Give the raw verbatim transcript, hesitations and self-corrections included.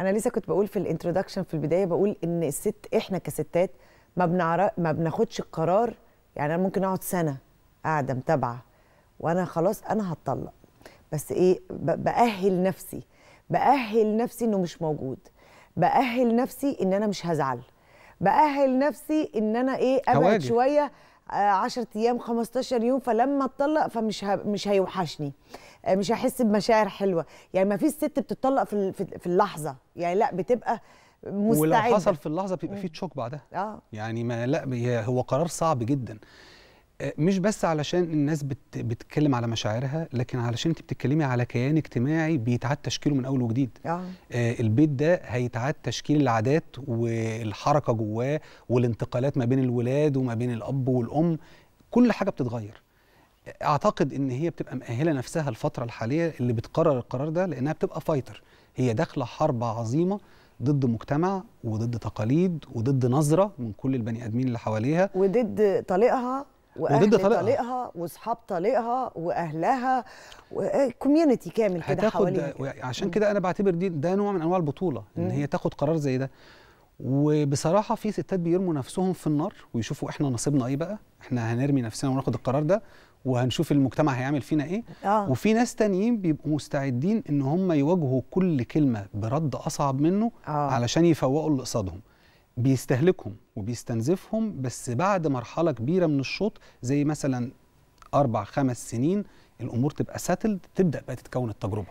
انا لسه كنت بقول في الانترودكشن في البدايه، بقول ان الست احنا كستات ما بنعرف ما بناخدش القرار. يعني انا ممكن اقعد سنه قاعده متابعه وانا خلاص انا هتطلق، بس ايه، باهل نفسي باهل نفسي انه مش موجود، باهل نفسي ان انا مش هزعل، باهل نفسي ان انا ايه ابعد شويه عشرة ايام خمستاشر يوم، فلما اتطلق فمش ه... مش هيوحشني، مش هحس بمشاعر حلوه. يعني ما فيش ست بتتطلق في في اللحظه، يعني لا بتبقى مستعده، ولو حصل في اللحظه بيبقى في تشوك بعدها. اه يعني ما لا هو قرار صعب جدا، مش بس علشان الناس بت... بتتكلم على مشاعرها، لكن علشان انت بتتكلمي على كيان اجتماعي بيتعاد تشكيله من اول وجديد. آه. آه البيت ده هيتعاد تشكيل العادات والحركه جواه والانتقالات ما بين الولاد وما بين الاب والام، كل حاجه بتتغير. اعتقد ان هي بتبقى مأهله نفسها الفتره الحاليه اللي بتقرر القرار ده، لانها بتبقى فايتر، هي داخله حرب عظيمه ضد مجتمع وضد تقاليد وضد نظره من كل البني ادمين اللي حواليها، وضد طليقها وضد طليقها واصحاب طليقها واهلها، كوميونتي كامل كده حواليها. عشان كده انا بعتبر دي ده نوع من انواع البطوله، ان هي تاخد قرار زي ده. وبصراحه في ستات بيرموا نفسهم في النار ويشوفوا احنا نصيبنا ايه بقى، احنا هنرمي نفسنا وناخد القرار ده وهنشوف المجتمع هيعمل فينا ايه. آه. وفي ناس تانيين بيبقوا مستعدين ان هم يواجهوا كل كلمه برد اصعب منه. آه. علشان يفوقوا اللي قصادهم، بيستهلكهم وبيستنزفهم، بس بعد مرحله كبيره من الشوط زي مثلا اربع خمس سنين الامور تبقى ساتلد، تبدا بقى تتكون التجربه.